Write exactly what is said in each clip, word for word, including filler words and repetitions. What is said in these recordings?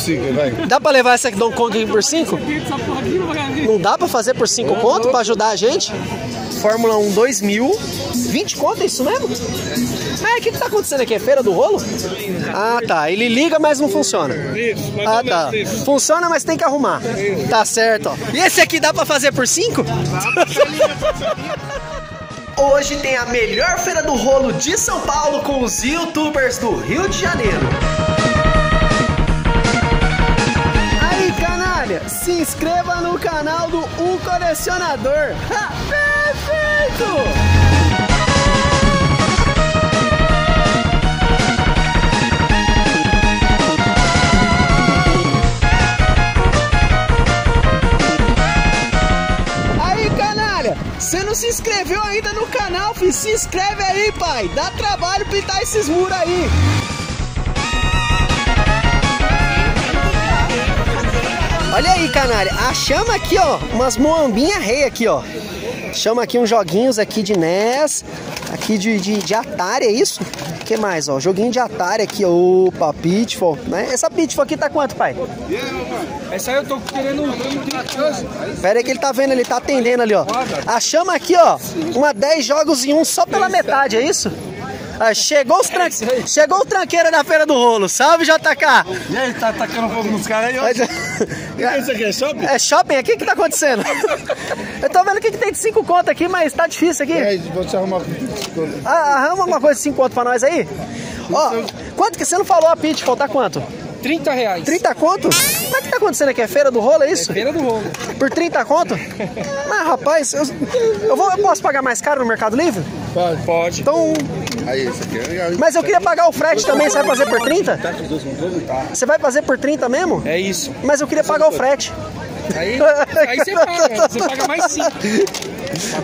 possível, velho. Dá pra levar essa Donkey Kong por cinco? Não dá pra fazer por cinco conto pra ajudar a gente? Fórmula um dois mil. vinte conto, é isso mesmo? Ah, o que que tá acontecendo aqui? É Feira do Rolo? Ah, tá. Ele liga, mas não funciona. Isso, mas ah, tá. Funciona, mas tem que arrumar. Tá certo, ó. E esse aqui dá pra fazer por cinco? Hoje tem a melhor Feira do Rolo de São Paulo com os youtubers do Rio de Janeiro. Aí, canalha, se inscreva no canal do UColecionador. Ha, perfeito! Você não se inscreveu ainda no canal, filho? Se inscreve aí, pai! Dá trabalho pintar esses muros aí! Olha aí, canalha! A chama aqui, ó, umas moambinhas rei aqui, ó. Chama aqui uns joguinhos aqui de N E S, aqui de, de, de Atari, é isso? O que mais, ó? Joguinho de Atari aqui, opa, Pitfall, né? Essa Pitfall aqui tá quanto, pai? Essa aí eu tô querendo um... Pera aí que ele tá vendo, ele tá atendendo ali, ó. A chama aqui, ó, uma dez jogos em um só pela metade, é isso? Ah, chegou, os tran... chegou o tranqueiro da Feira do Rolo. Salve, J K! E aí, tá tacando fogo nos caras aí, ó. Isso aqui é shopping? É shopping? Aqui o que tá acontecendo? Eu tô vendo o que tem de cinco conto aqui, mas tá difícil aqui. É, você arruma... Ah, arruma alguma coisa de cinco conto pra nós aí? Ó, quanto que você não falou a Pitfall? Tá quanto? trinta reais. trinta conto? Mas o que tá acontecendo aqui? É Feira do Rolo, é isso? É Feira do Rolo. Por trinta conto? Mas, rapaz, eu, eu, vou, eu posso pagar mais caro no Mercado Livre? Pode. Pode. Então... Aí, isso aqui é legal. Mas eu queria pagar o frete também, você vai fazer por trinta? Você vai fazer por trinta mesmo? É isso. Mas eu queria pagar o frete. Aí, aí você paga, você paga mais cinco.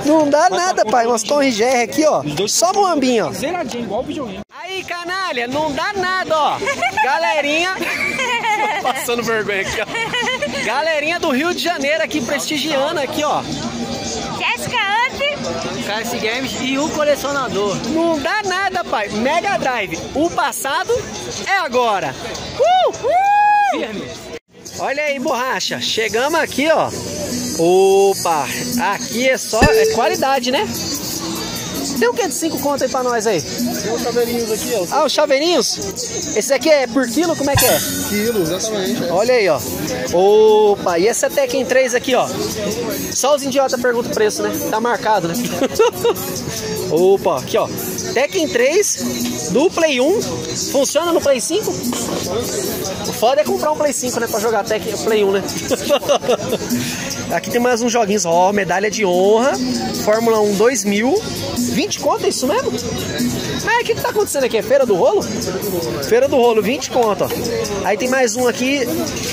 Não dá nada, pai. Umas torres G R aqui, ó. Só moambinho, ó. Zeradinho, igual o videogame. Aí, canalha, não dá nada, ó. Galerinha. Passando vergonha aqui, ó. Galerinha do Rio de Janeiro aqui, prestigiando aqui, ó. K S Games e o colecionador. Não dá nada, pai. Mega Drive. O passado é agora. Uh! Uh! Firme. Olha aí, borracha. Chegamos aqui, ó. Opa! Aqui é só é qualidade, né? Tem o que de cinco conto aí pra nós aí? Tem os chaveirinhos aqui, ó. Ah, os chaveirinhos? Esse aqui é por quilo? Como é que é? Quilo, exatamente. É. Olha aí, ó. Opa, e essa Tekken três aqui, ó. Só os idiotas perguntam o preço, né? Tá marcado, né? Opa, aqui, ó. Tekken três do Play um. Funciona no Play cinco? O foda é comprar um Play cinco, né? Pra jogar Tekken, Play um, né? Aqui tem mais uns joguinhos, ó. Medalha de Honra. Fórmula um dois mil. vinte conto, é isso mesmo? Mas o que que tá acontecendo aqui? É Feira do Rolo? Feira do Rolo, vinte conto, ó. Aí tem mais um aqui,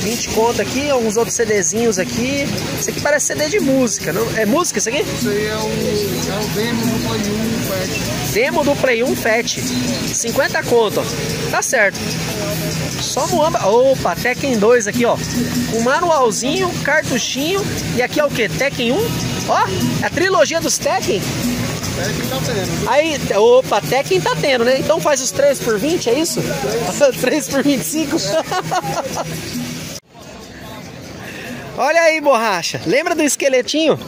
vinte conto aqui, uns outros CDzinhos aqui. Isso aqui parece C D de música, não? É música isso aqui? Isso aí é o, é o demo do Play um Fat. Demo do Play um Fat. cinquenta conto, ó. Tá certo. Só moamba. Opa, Tekken dois aqui, ó. Um manualzinho, cartuchinho. E aqui é o que? Tekken um? Ó, a trilogia dos Tekken. Tekken tá tendo. Aí, opa, Tekken tá tendo, né? Então faz os três por vinte, é isso? três por vinte e cinco? Olha aí, borracha. Lembra do esqueletinho?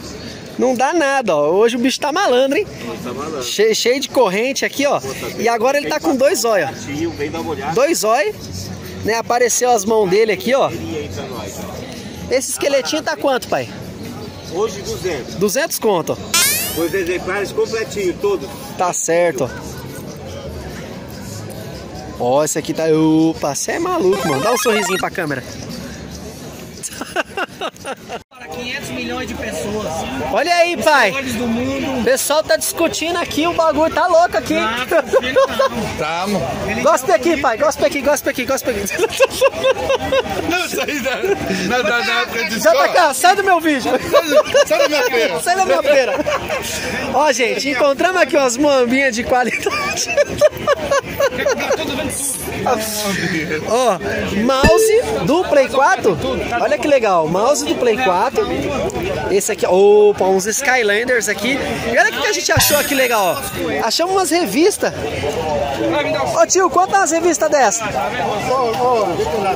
Não dá nada, ó. Hoje o bicho tá malandro, hein? Tá malandro. Che cheio de corrente aqui, ó. E agora ele tá com dois olhos. Dois olhos. Né? Apareceu as mãos dele aqui, ó. Esse esqueletinho tá quanto, pai? Hoje duzentos. duzentos conto, ó. Os exemplares completinhos, todos. Tá certo, ó. Ó, esse aqui tá... Opa, você é maluco, mano. Dá um sorrisinho pra câmera. Para quinhentos milhões de pessoas. Olha aí, pai. O pessoal tá discutindo aqui, o bagulho tá louco aqui. Tá, mano. Gosta aqui, pai. Gosta aqui, gosta aqui, gosta aqui. Não, sai da... Da, da época de escola. Sai pra cá, sai do meu vídeo. Sai da minha feira. Sai da minha feira. Ó, gente, encontramos aqui umas moambinhas de qualidade. Ó, mouse do Play quatro. Olha que legal, mouse do Play quatro. Esse aqui, opa, uns Skylanders aqui. E olha o que a gente achou aqui legal, ó. Achamos umas revistas Ô tio, quantas revistas dessa?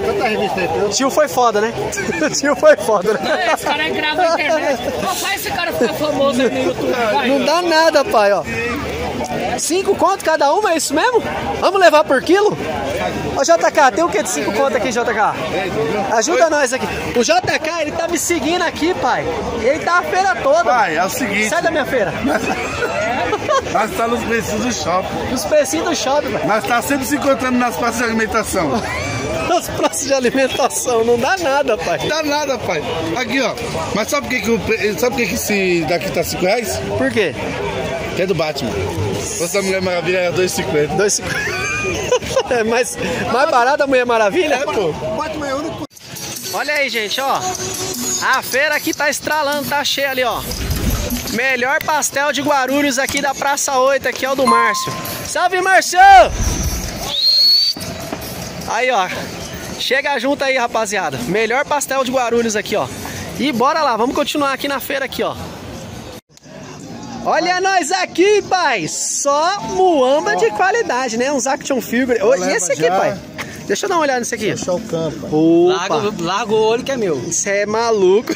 Quantas revistas? Tio foi foda, né? Tio foi foda, né? Esse cara grava na internet. Rapaz, esse cara fica famoso aí no YouTube. Não dá nada, pai, ó. Cinco conto cada uma, é isso mesmo? Vamos levar por quilo? Ô J K, tem o que de cinco conto aqui, J K? Ajuda nós aqui. O J K, ele tá me seguindo aqui, pai. Ele tá a feira toda. Pai, é o seguinte. Sai da minha feira. Nós tá nos preços do shopping. Nos preços do shopping, pai. Nós tá sempre se encontrando nas praças de alimentação. Nas praças de alimentação, não dá nada, pai. Não dá nada, pai. Aqui, ó. Mas sabe por que, que, o, sabe por que, que esse daqui tá cinco reais? Por quê? Que é do Batman. Você da Mulher Maravilha era dois e cinquenta. dois e cinquenta. É mais, mais barato a Mulher Maravilha? É, pô. Olha aí, gente, ó. A feira aqui tá estralando, tá cheia ali, ó. Melhor pastel de Guarulhos aqui da Praça oito, aqui é o do Márcio. Salve, Márcio! Aí, ó. Chega junto aí, rapaziada. Melhor pastel de Guarulhos aqui, ó. E bora lá, vamos continuar aqui na feira aqui, ó. Olha nós aqui, pai! Só muamba oh. de qualidade, né? Uns action figure. E esse aqui, já. pai? Deixa eu dar uma olhada nisso aqui. Deixa o campo. Larga o olho que é meu. Isso é maluco.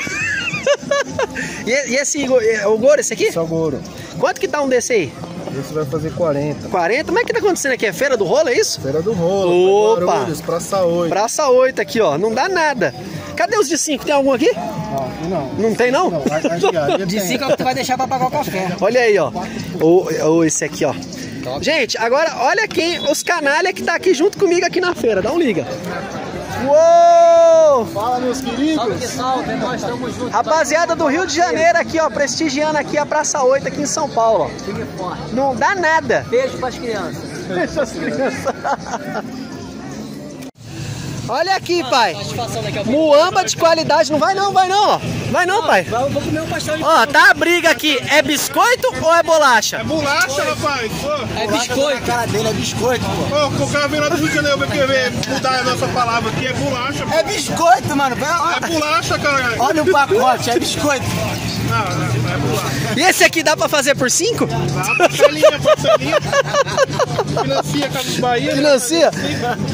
E, e esse, o Goro, esse aqui? Esse é o Goro. Quanto que tá um desse aí? Esse vai fazer quarenta. quarenta? Como é que tá acontecendo aqui? É Feira do Rolo, é isso? Feira do Rolo. Opa! Guarulhos, Praça oito. Praça oito aqui, ó. Não dá nada. Cadê os de cinco? Tem algum aqui? Não, não. Não tem, não? Não, vai de cinco é o que tu vai deixar pra pagar o café. Olha aí, ó. O, o, esse aqui, ó. Gente, agora olha quem, os canalha que tá aqui junto comigo aqui na feira. Dá um liga. Uou! Fala, meus queridos! Salve, salve, nós estamos juntos. Rapaziada do Rio de Janeiro aqui, ó, prestigiando aqui a Praça oito aqui em São Paulo. Fique forte. Não dá nada. Beijo pras crianças. Beijo pras crianças. Olha aqui, mano, pai. Muamba de qualidade. Não vai não, vai não, ó. Vai não, não pai. Vai, eu vou comer um pastel de Ó, tá a briga aqui. É biscoito ou é bolacha? É bolacha, rapaz. Pô. É biscoito. A cara dele é biscoito, pô. Ô, o cara veio lá do Rio de Janeiro pra mudar a nossa palavra aqui. É bolacha, pô. É biscoito, mano. É bolacha, cara. Olha o pacote, é biscoito. Não, não, não é bolacha. E esse aqui dá pra fazer por cinco? Dá, parcelinha, parcelinha. Financia com a Bahia. Financia?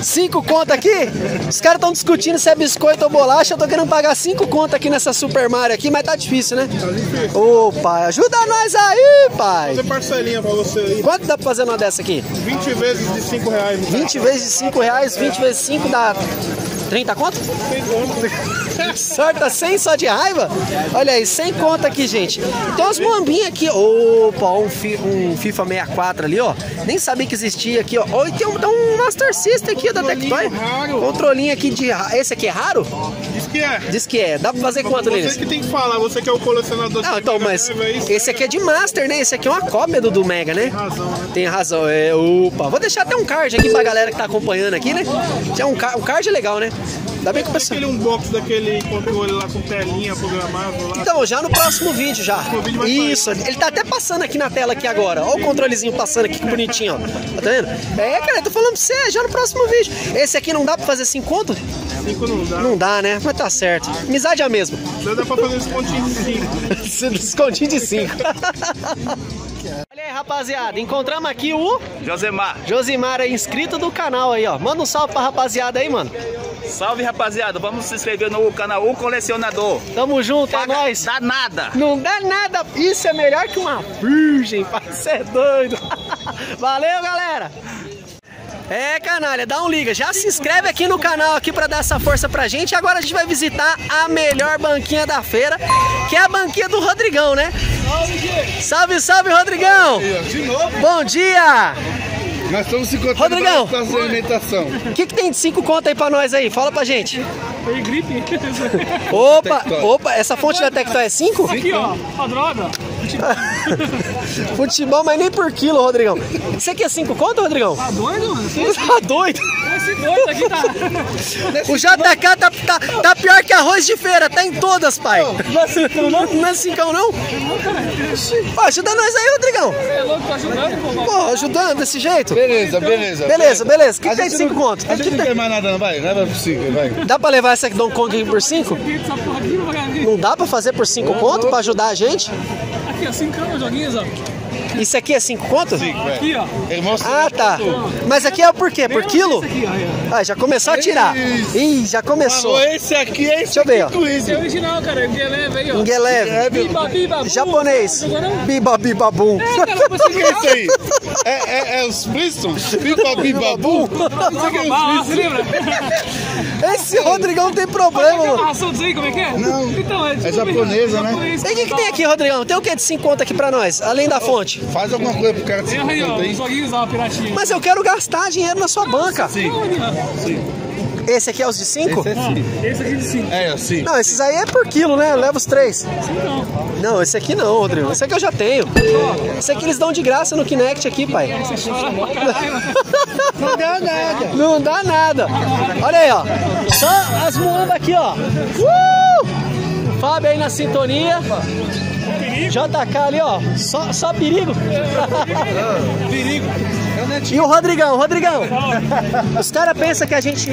Cinco conto aqui? Os caras estão discutindo se é biscoito ou bolacha. Eu tô querendo pagar cinco conto aqui nessa Super Mario aqui, mas tá difícil, né? Tá difícil. Ô, pai, ajuda nós aí, pai. Vou fazer parcelinha pra você aí. Quanto dá pra fazer uma dessa aqui? vinte vezes de cinco reais. vinte vezes de cinco reais, vinte vezes cinco dá trinta conto? cem conto. Sorta cem só de raiva? Olha aí, cem conto aqui, gente. Tem umas muambinhas aqui. Opa, um, um FIFA sessenta e quatro ali, ó. Nem sabia que existia aqui, ó. Oh, e tem um, tem um Master System aqui da Tectoy. Controlinho aqui de... Esse aqui é raro? Diz que é. Diz que é. Dá pra fazer quanto nele? Você que tem que falar. Você que é o colecionador. Não, então, mas... Esse aqui é de Master, né? Esse aqui é uma cópia do, do Mega, né? Tem razão, né? Tem razão. É, opa. Vou deixar até um card aqui pra galera que tá acompanhando aqui, né? É um, um card é legal, né? Ainda bem que o pessoal... Aquele unbox daquele controle lá com telinha programável lá. Então, já no próximo vídeo, já. Vídeo Isso. Ele tá até passando aqui na tela aqui agora. Olha o controlezinho passando aqui, que bonitinho, ó. Tá vendo? É, cara, eu tô falando pra você. Já no próximo vídeo. Esse aqui não dá pra fazer cinco conto? cinco não dá. Não dá, né? Mas tá certo. Amizade é a mesma. Já dá pra fazer um descontinho de cinco. Descontinho de cinco. Olha aí, rapaziada. Encontramos aqui o... Josimar. Josimar é inscrito do canal aí, ó. Manda um salve pra rapaziada aí, mano. Salve, rapaziada, vamos se inscrever no canal O Colecionador. Tamo junto, Paga, é nóis. Dá nada. Não dá nada. Isso é melhor que uma virgem, pai. Você é doido. Valeu, galera. É, canalha, dá um liga. Já se inscreve aqui no canal aqui pra dar essa força pra gente. Agora a gente vai visitar a melhor banquinha da feira, que é a banquinha do Rodrigão, né? Salve, salve, Rodrigão. De novo. Bom dia. Nós estamos se encontrando na praça de alimentação. O que, que tem de cinco conta aí pra nós aí? Fala pra gente. Tem gripe. Opa, opa, essa fonte da Tectoy é cinco? Aqui, ó, a droga. Futebol. Futebol, mas nem por quilo, Rodrigão. Isso aqui é cinco conto, Rodrigão? Tá doido, mano? Tá doido. Esse doido aqui tá... O J K tá, tá, tá pior que arroz de feira, tá em todas, pai. Não é cincão, não? Não é cincão, não? Pô, ajuda nós aí, Rodrigão. É louco, tá ajudando, pô. Pô, ajudando desse jeito? Beleza, beleza. Beleza, beleza. O que, que tem de cinco conto? A gente não quer mais nada, não vai? Leva por cinco, vai. Dá pra levar essa aqui, Don Kong, por cinco? Não dá pra fazer por cinco conto pra ajudar a gente? Aqui, ó, cinco joguinhos, ó. Isso aqui é cinco conto? cinco, é. Aqui, ó. Ah, tá. Mas aqui é por quê? Por quilo? Ah, já começou a tirar. Ih, já começou. Mano, esse aqui é esse. Deixa eu ver, ó. Esse é original, cara. Ingeleve aí, ó. Ingeleve. Japonês. Biba, biba, bum. É, cara, você que é isso aí? É, é, é os Blistons? Biba, biba, bum. Esse Rodrigão tem problema, mano. Como é que é? Não. Então, é, é japonesa, né? E o que, que tem aqui, Rodrigão? Tem o que de cinco conto aqui pra nós? Além da fonte. Faz alguma coisa pro cara de cinco conto aí. Mas eu quero gastar dinheiro na sua banca. Sim. Sim. Esse aqui é os de cinco? Esse, é esse aqui é de cinco. É, assim. Não, esses aí é por quilo, né? Eu levo os três. Esse não. Não, esse aqui não, Rodrigo. Esse aqui eu já tenho. Esse aqui eles dão de graça no Kinect aqui, pai. Não dá nada. Não dá nada. Olha aí, ó. Só as moambas aqui, ó. Uh! O Fábio aí na sintonia. J K ali, ó. Só, só perigo. Perigo. E o Rodrigão, Rodrigão, os caras pensam que a gente,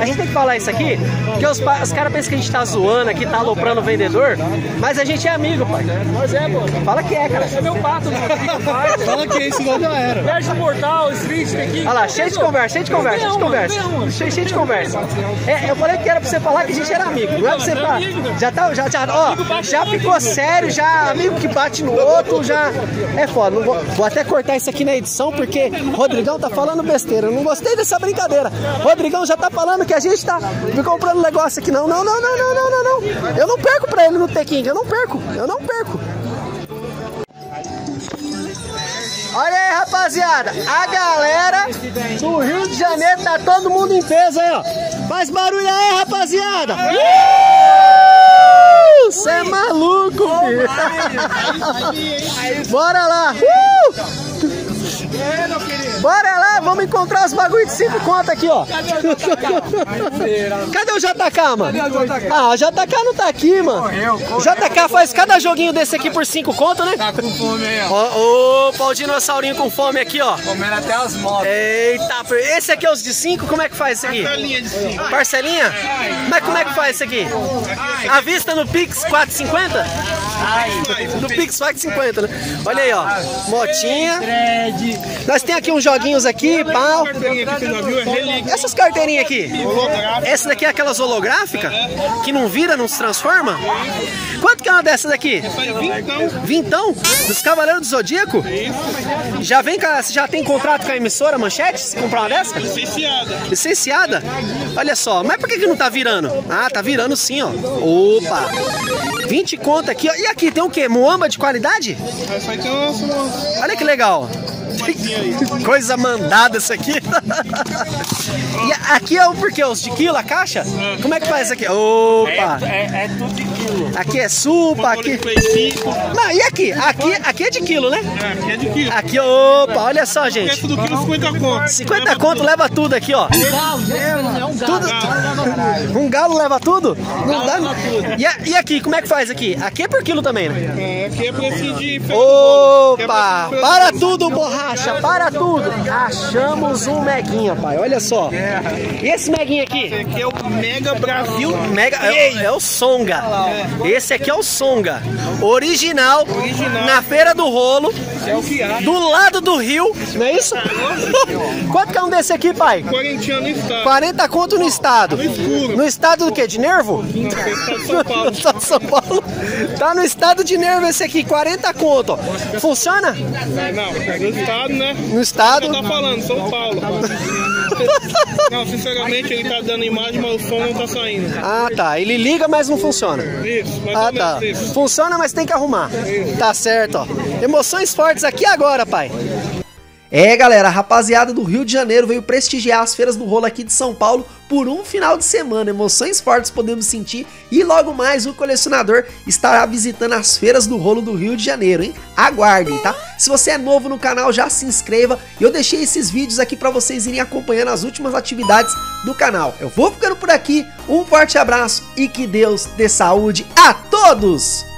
a gente tem que falar isso aqui, porque os, os caras pensam que a gente tá zoando aqui, tá aloprando o vendedor, mas a gente é amigo, pai. Mas é, mano. Fala que é, cara. É meu pato, mano. Fala que é, senão já era. Verde Mortal, Street, aqui. Olha lá, cheio de conversa, cheio de conversa, cheio de conversa. Cheio, cheio de conversa. É, eu falei que era pra você falar que a gente era amigo, não é pra você falar. Já tá, já, já, ó, já ficou sério, já amigo que bate no outro, já... É foda, não vou, vou até cortar isso aqui na edição, porque... Rodrigão tá falando besteira, eu não gostei dessa brincadeira. Rodrigão já tá falando que a gente tá me comprando negócio aqui. Não, não, não, não, não, não, não, não. Eu não perco pra ele no Tekken, eu não perco, eu não perco. Olha aí, rapaziada, a galera do Rio de Janeiro tá todo mundo em peso aí, ó. Faz barulho aí, rapaziada. Uh! Você é maluco, filho. Bora lá. Uh! É, meu querido. Bora lá, vamos encontrar os bagulho de cinco conto aqui, ó. Cadê o J K? Cadê o J K, mano? Cadê o J K? Ah, o J K não tá aqui, mano. Correu, correu. J K faz cada joguinho desse aqui por cinco conto, né? Tá com fome aí, ó. Opa, o dinossaurinho com fome aqui, ó. Comendo até as motos. Eita, esse aqui é os de cinco? Como é que faz isso aqui? Parcelinha de cinco. Parcelinha? Mas como é que faz isso aqui? À vista no Pix quatro e cinquenta? No Pix quatro e cinquenta, né? Olha aí, ó. Motinha. Nós tem aqui uns joguinhos aqui, pau. Essas carteirinhas aqui. Essa daqui é aquelas holográficas que não vira, não se transforma. Quanto que é uma dessas daqui? Vintão? Dos Cavaleiros do Zodíaco? Já vem, já tem contrato com a emissora Manchete? Se comprar uma dessa? Licenciada. Licenciada? Olha só, mas por que que não tá virando? Ah, tá virando sim, ó. Opa! vinte conto aqui, ó. E aqui tem o quê? Moamba de qualidade? Olha que legal. Coisa mandada isso aqui. E aqui é o porquê? Os de quilo, a caixa? Como é que faz isso aqui? Opa! É, é, é tudo de quilo. Aqui é supa, aqui... Não, e aqui? Aqui, aqui é de quilo, né? É, aqui é de quilo. Aqui, opa, olha só, gente. Aqui é tudo quilo, cinquenta conto. cinquenta conto leva tudo aqui, ó. Um galo, um galo. Um galo leva tudo? Não dá. E aqui, como é que faz aqui? Aqui é por quilo também, né? É, aqui é preço de... Opa! Para tudo, borracha! Para tudo! Achamos um meguinha, pai. Olha só. E esse meguinha aqui? Esse aqui é o Mega Brasil. Mega... É, é o Songa. Esse aqui é o Songa. Original. Original. Na Feira do Rolo. Do lado do Rio. Não é isso? Quanto que é um desse aqui, pai? quarenta conto no estado. No escuro. No estado do quê? De nervo? Tá de São Paulo. Tá no estado de nervo esse aqui. quarenta conto. Funciona? Não. Né? No estado? Você tá falando, São Paulo. Não, sinceramente ele tá dando imagem, mas o som não tá saindo. Ah, tá. Ele liga, mas não funciona. Isso, mas ah, tá. Isso. Funciona, mas tem que arrumar. Isso. Tá certo, ó. Emoções fortes aqui agora, pai. É, galera, a rapaziada do Rio de Janeiro veio prestigiar as Feiras do Rolo aqui de São Paulo por um final de semana. Emoções fortes podemos sentir e logo mais o colecionador estará visitando as Feiras do Rolo do Rio de Janeiro, hein? Aguardem, tá? Se você é novo no canal, já se inscreva. Eu deixei esses vídeos aqui para vocês irem acompanhando as últimas atividades do canal. Eu vou ficando por aqui, um forte abraço e que Deus dê saúde a todos!